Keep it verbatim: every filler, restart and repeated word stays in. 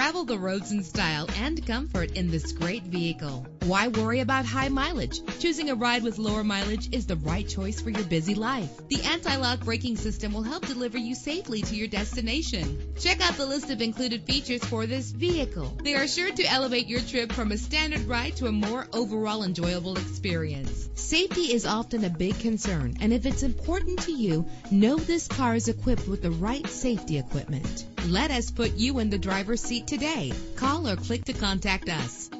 Travel the roads in style and comfort in this great vehicle. Why worry about high mileage? Choosing a ride with lower mileage is the right choice for your busy life. The anti-lock braking system will help deliver you safely to your destination. Check out the list of included features for this vehicle. They are sure to elevate your trip from a standard ride to a more overall enjoyable experience. Safety is often a big concern, and if it's important to you, know this car is equipped with the right safety equipment. Let us put you in the driver's seat today. Call or click to contact us.